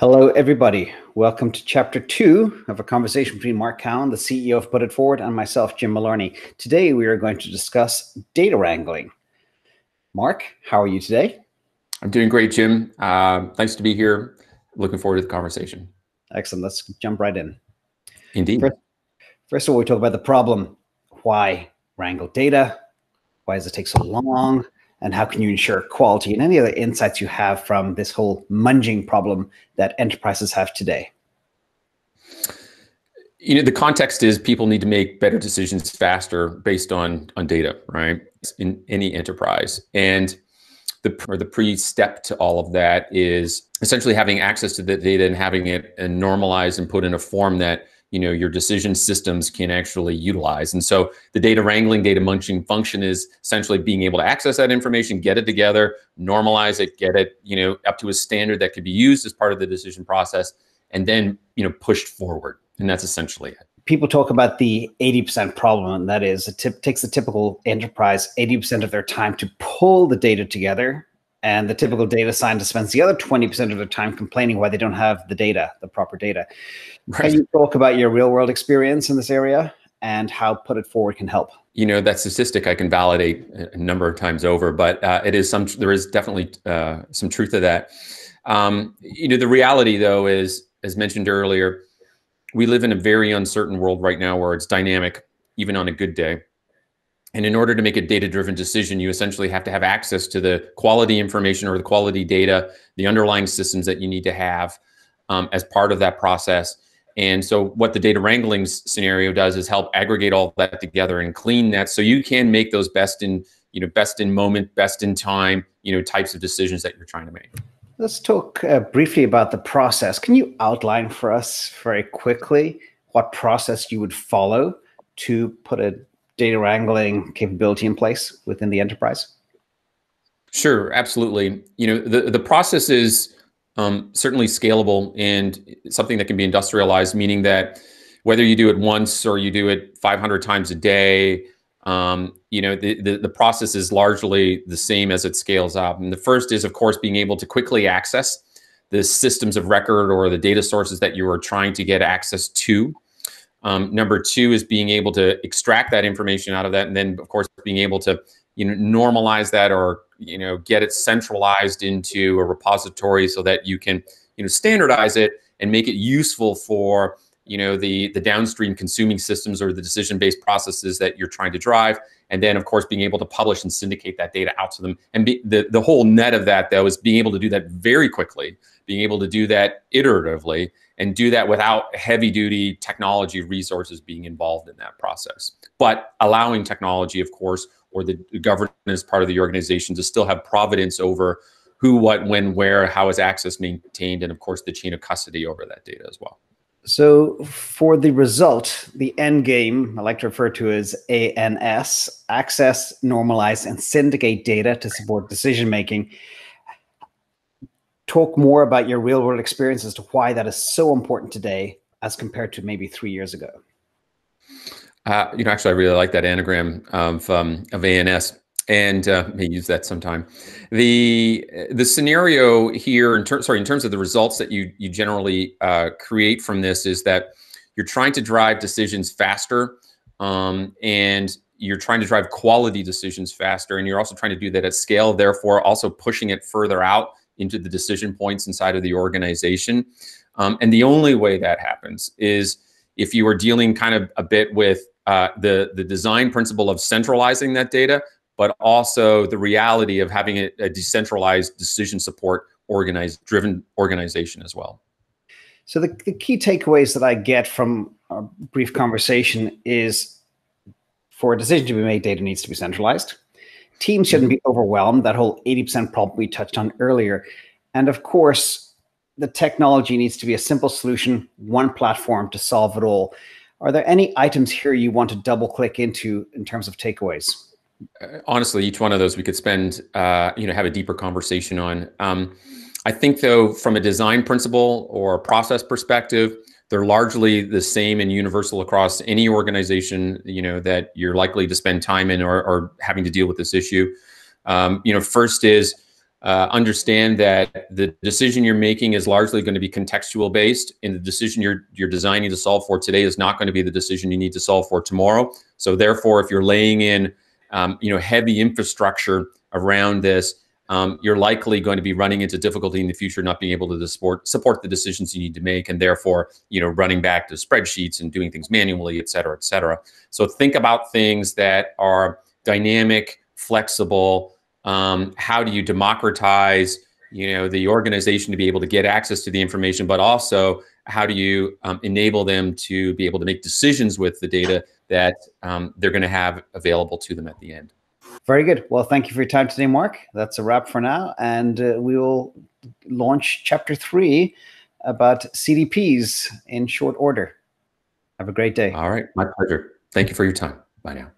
Hello, everybody. Welcome to Chapter 2 of a conversation between Mark Cowan, the CEO of Put It Forward, and myself, Jim Malarney. Today, we are going to discuss data wrangling. Mark, how are you today? I'm doing great, Jim. Nice to be here. Looking forward to the conversation. Excellent. Let's jump right in. Indeed. First of all, we talk about the problem. Why wrangle data? Why does it take so long? And how can you ensure quality, and any other insights you have from this whole munging problem that enterprises have today? You know, the context is people need to make better decisions faster based on data, right? In any enterprise. And the pre-step to all of that is essentially having access to the data and having it normalized and put in a form that, you know, your decision systems can actually utilize. And so the data wrangling, data munching function is essentially being able to access that information, get it together, normalize it, get it, you know, up to a standard that could be used as part of the decision process, and then, you know, pushed forward. And that's essentially it. People talk about the 80% problem, and that is it takes the typical enterprise 80% of their time to pull the data together, and the typical data scientist spends the other 20% of their time complaining why they don't have the data, the proper data. Right. Can you talk about your real world experience in this area and how Put It Forward can help? You know, that statistic I can validate a number of times over, but there is definitely some truth to that. You know, the reality though is, as mentioned earlier, we live in a very uncertain world right now where it's dynamic, even on a good day. And in order to make a data-driven decision, you essentially have to have access to the quality information or the quality data, the underlying systems that you need to have as part of that process. And so what the data wrangling scenario does is help aggregate all that together and clean that so you can make those best in moment, best in time, you know, types of decisions that you're trying to make. Let's talk briefly about the process. Can you outline for us very quickly what process you would follow to put a data wrangling capability in place within the enterprise? Sure, absolutely. You know, the process is certainly scalable and something that can be industrialized, meaning that whether you do it once or you do it 500 times a day, you know, the process is largely the same as it scales up. And the first is, of course, being able to quickly access the systems of record or the data sources that you are trying to get access to. Number two is being able to extract that information out of that, and then, of course, being able to, you know, normalize that or, you know, get it centralized into a repository so that you can, you know, standardize it and make it useful for, you know, the downstream consuming systems or the decision-based processes that you're trying to drive. And then, of course, being able to publish and syndicate that data out to them. And the whole net of that, though, is being able to do that very quickly, being able to do that iteratively, and do that without heavy-duty technology resources being involved in that process. But allowing technology, of course, or the governance part of the organization to still have providence over who, what, when, where, how is access maintained, and, of course, the chain of custody over that data as well. So for the result, the end game, I like to refer to as ANS, access, normalize, and syndicate data to support decision-making. Talk more about your real-world experience as to why that is so important today as compared to maybe 3 years ago. You know, actually, I really like that anagram of ANS. And may use that sometime. The scenario here, in terms of the results that you generally create from this, is that you're trying to drive decisions faster, and you're trying to drive quality decisions faster, and you're also trying to do that at scale. Therefore, also pushing it further out into the decision points inside of the organization. And the only way that happens is if you are dealing kind of a bit with the design principle of centralizing that data, but also the reality of having a decentralized decision support driven organization as well. So the key takeaways that I get from our brief conversation is, for a decision to be made, data needs to be centralized. Teams shouldn't be overwhelmed, that whole 80% problem we touched on earlier. And of course, the technology needs to be a simple solution, one platform to solve it all. Are there any items here you want to double click into in terms of takeaways? Honestly, each one of those we could spend, you know, have a deeper conversation on. I think, though, from a design principle or process perspective, they're largely the same and universal across any organization, you know, that you're likely to spend time in or having to deal with this issue. You know, first is Understand that the decision you're making is largely going to be contextual based, and the decision you're designing to solve for today is not going to be the decision you need to solve for tomorrow. So therefore, if you're laying in heavy infrastructure around this, you're likely going to be running into difficulty in the future, not being able to support the decisions you need to make, and therefore running back to spreadsheets and doing things manually, et cetera, et cetera. So think about things that are dynamic, flexible. How do you democratize, the organization to be able to get access to the information, but also how do you enable them to be able to make decisions with the data that they're going to have available to them at the end? Very good. Well, thank you for your time today, Mark. That's a wrap for now. And we will launch Chapter 3 about CDPs in short order. Have a great day. All right. My pleasure. Thank you for your time. Bye now.